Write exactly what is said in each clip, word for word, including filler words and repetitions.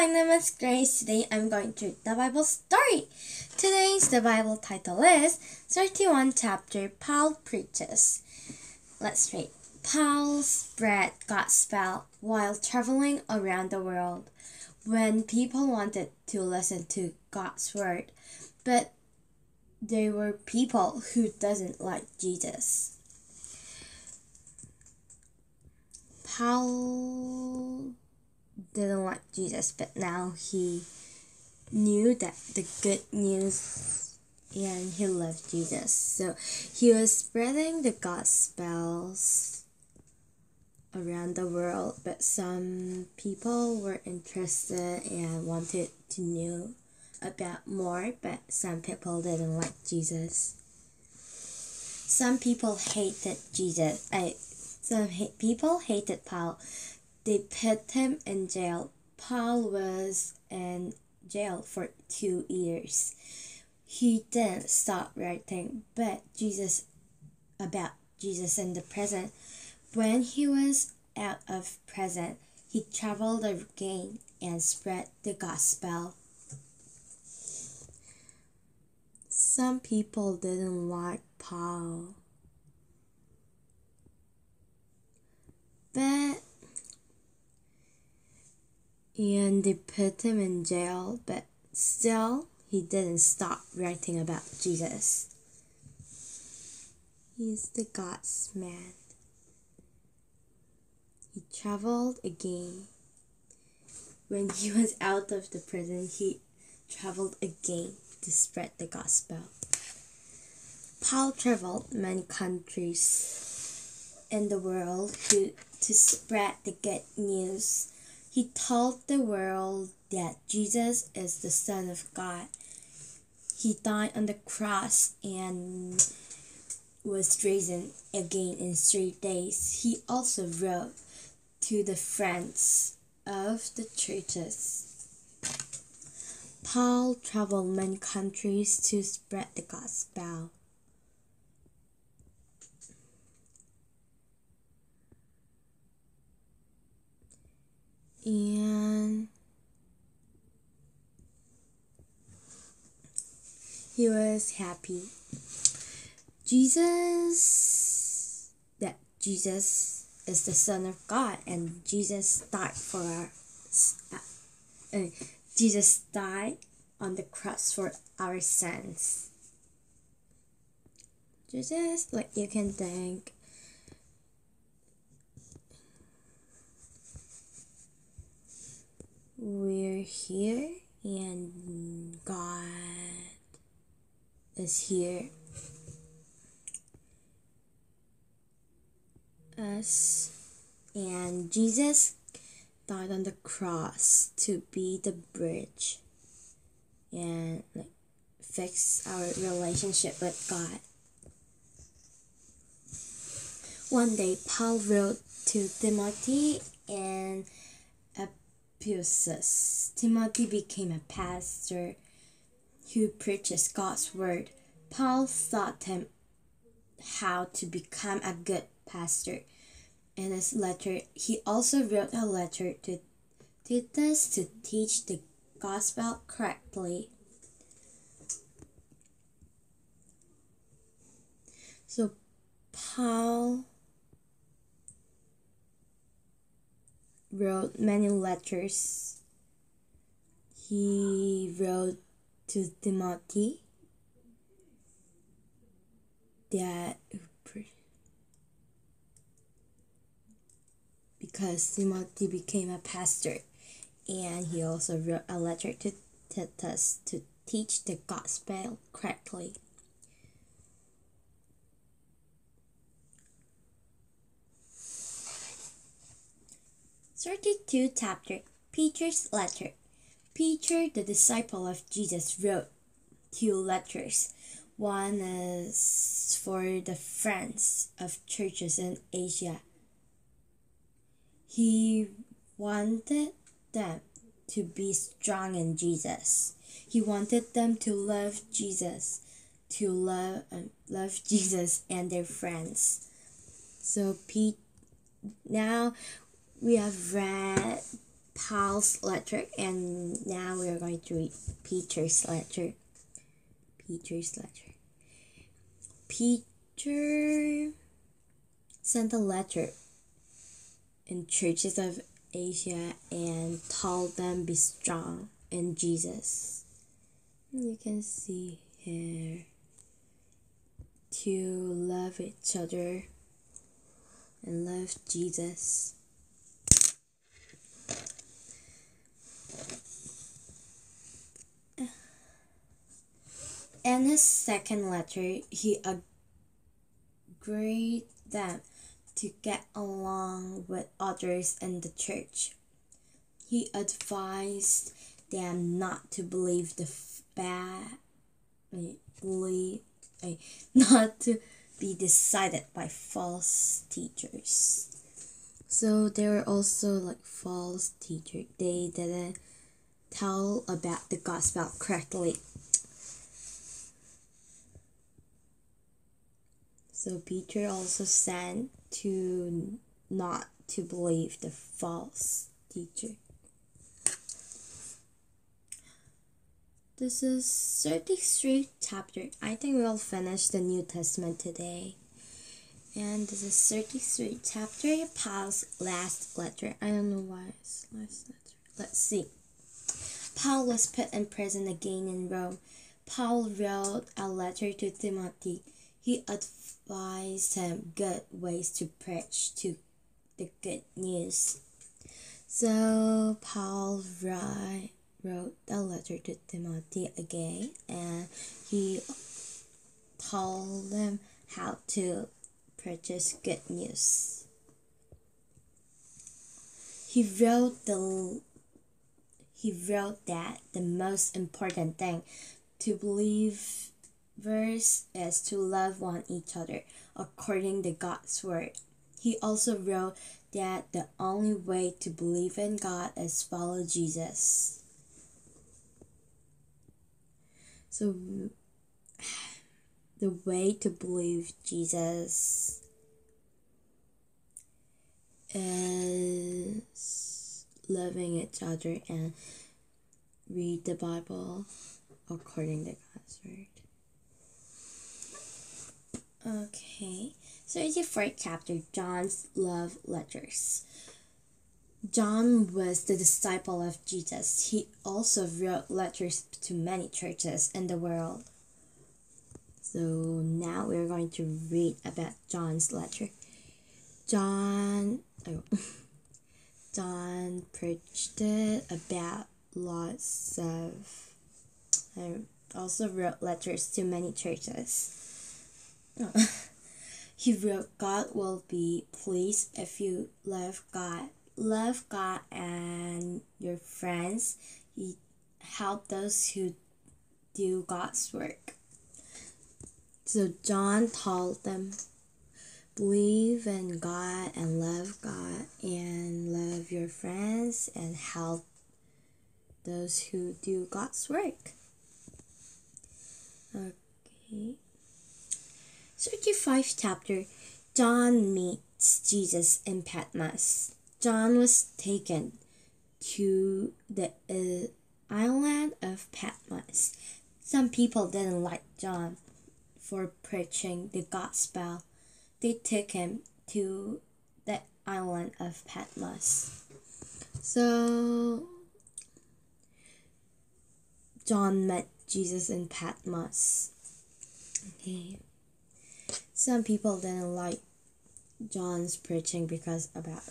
my name is Grace. Today I'm going to read the Bible story. Today's the Bible title is thirty-one chapter Paul Preaches. Let's read. Paul spread God's gospel while traveling around the world. When people wanted to listen to God's word, but there were people who doesn't like Jesus. Paul didn't like Jesus, but now he knew that the good news, and he loved Jesus. So he was spreading the gospels around the world, but some people were interested and wanted to know about more, but some people didn't like Jesus. Some people hated Jesus. I some hate, people hated Paul. They put him in jail. Paul was in jail for two years. He didn't stop writing, but Jesus about Jesus in the prison. When he was out of prison, he traveled again and spread the gospel. Some people didn't like Paul, but and they put him in jail, but still he didn't stop writing about Jesus. He's the God's man. He traveled again. When he was out of the prison, he traveled again to spread the gospel. Paul traveled many countries in the world to, to spread the good news. He told the world that Jesus is the Son of God. He died on the cross and was risen again in three days. He also wrote to the friends of the churches. Paul traveled many countries to spread the gospel. And he was happy. Jesus, that Jesus is the Son of God, and Jesus died for us. Uh, uh, Jesus died on the cross for our sins. Jesus, like you can think, we're here and God is here. Us and Jesus died on the cross to be the bridge and like fix our relationship with God. One day Paul wrote to Timothy and Ephesus. Timothy became a pastor who preaches God's word. Paul taught him how to become a good pastor. In his letter, he also wrote a letter to Titus to teach the gospel correctly. So Paul wrote many letters. He wrote to Timothy that because Timothy became a pastor, and he also wrote a letter to Titus to teach the gospel correctly. thirty-two chapter Peter's letter. Peter, the disciple of Jesus, wrote two letters. One is for the friends of churches in Asia. He wanted them to be strong in Jesus. He wanted them to love Jesus, to love um, love Jesus and their friends. So Pete, now we have read Paul's letter, and now we are going to read Peter's letter. Peter's letter. Peter sent a letter in churches of Asia and told them be strong in Jesus. You can see here to love each other and love Jesus. In his second letter, he agreed them to get along with others in the church. He advised them not to believe the bad, not to be decided by false teachers. So there were also like false teachers. They didn't tell about the gospel correctly. So Peter also sent to not to believe the false teacher. This is thirty-three chapter. I think we'll finish the New Testament today. And this is thirty-three chapter, Paul's last letter. I don't know why it's last letter. Let's see. Paul was put in prison again in Rome. Paul wrote a letter to Timothy. He advised him good ways to preach to the good news. So Paul wrote a letter to Timothy again, and he told him how to preach good news. He wrote the he wrote that the most important thing to believe verse is to love one each other according to God's word. He also wrote that the only way to believe in God is follow Jesus. So the way to believe Jesus is loving each other and read the Bible according to God's word. Okay, so it's the fourth chapter, John's love letters. John was the disciple of Jesus. He also wrote letters to many churches in the world. So now we're going to read about John's letter. John, oh, John preached about lots of, I also wrote letters to many churches. He wrote, God will be pleased if you love God. Love God and your friends. He help those who do God's work. So John told them, believe in God and love God and love your friends and help those who do God's work. Okay. thirty-fifth chapter, John meets Jesus in Patmos. John was taken to the uh, island of Patmos. Some people didn't like John for preaching the gospel. They took him to the island of Patmos. So John met Jesus in Patmos. Okay. Some people didn't like John's preaching because about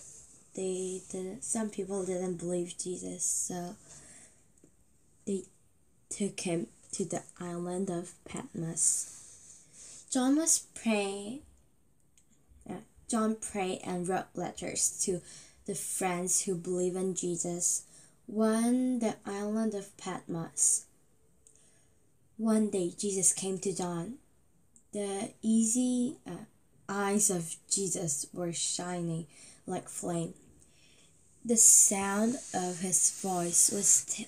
they didn't some people didn't believe Jesus, so they took him to the island of Patmos. John was praying uh, John prayed and wrote letters to the friends who believe in Jesus. One the island of Patmos. One day Jesus came to John. The easy uh, eyes of Jesus were shining like flame. The sound of his voice was t-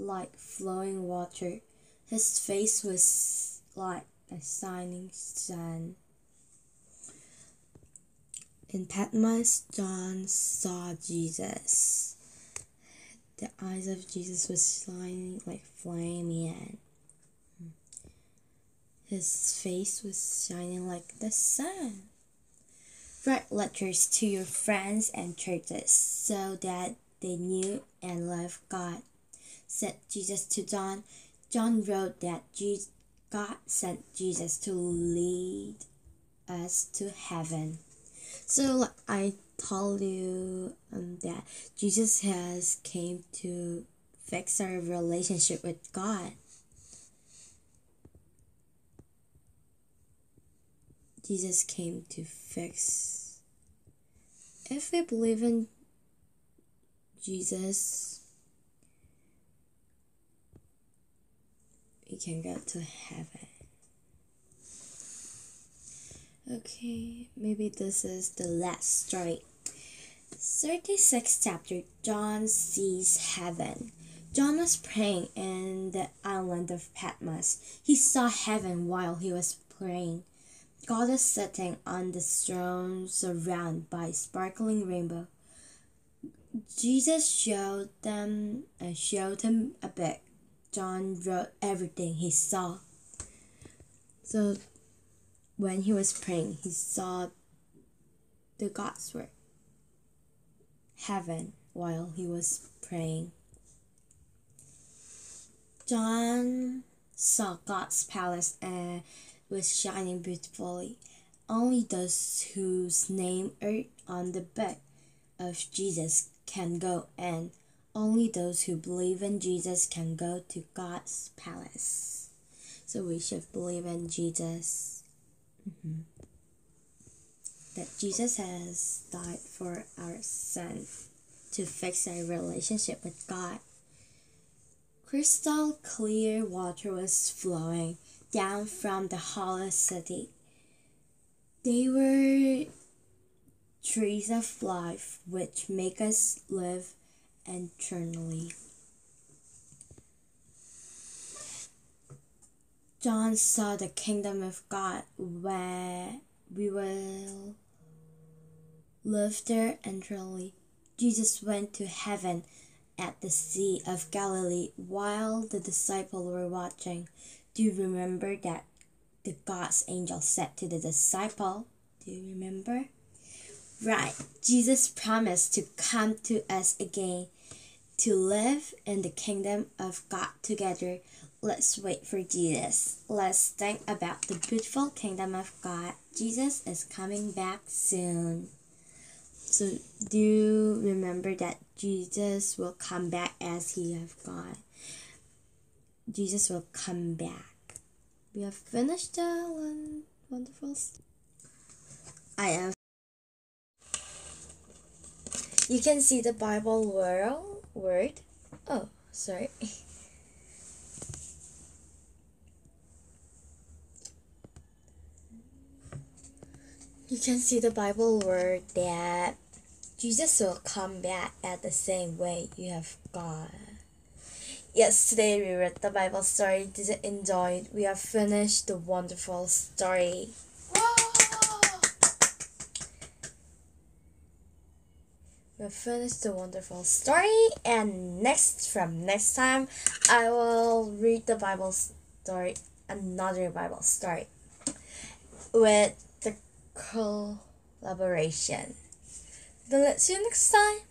like flowing water. His face was like a shining sun. In Patmos, John saw Jesus. The eyes of Jesus were shining like flaming iron. His face was shining like the sun. Write letters to your friends and churches so that they knew and loved God, said Jesus to John. John wrote that God sent Jesus to lead us to heaven. So I told you um, that Jesus has came to fix our relationship with God. Jesus came to fix. If we believe in Jesus, we can go to heaven. Okay, maybe this is the last story. thirty-sixth chapter, John sees heaven. John was praying in the island of Patmos. He saw heaven while he was praying. God is sitting on the throne, surrounded by a sparkling rainbow. Jesus showed them and showed him a book. John wrote everything he saw. So when he was praying, he saw the God's word, heaven, while he was praying. John saw God's palace and was shining beautifully. Only those whose names are on the back of Jesus can go in. Only those who believe in Jesus can go to God's palace. So we should believe in Jesus. Mm-hmm. That Jesus has died for our sin to fix our relationship with God. Crystal clear water was flowing down from the holy city. There were trees of life which make us live eternally. John saw the kingdom of God where we will live there eternally. Jesus went to heaven at the Sea of Galilee while the disciples were watching. Do you remember that the God's angel said to the disciple? Do you remember? Right, Jesus promised to come to us again, to live in the kingdom of God together. Let's wait for Jesus. Let's think about the beautiful kingdom of God. Jesus is coming back soon. So do you remember that Jesus will come back as he of God? Jesus will come back. We have finished the one wonderful story. I am. You can see the Bible world word. Oh, sorry. You can see the Bible word that Jesus will come back at the same way you have God. Yes, today we read the Bible story. Did you enjoy it? We have finished the wonderful story. Whoa! We have finished the wonderful story, and next from next time, I will read the Bible story, another Bible story, with the collaboration. Then let's see you next time.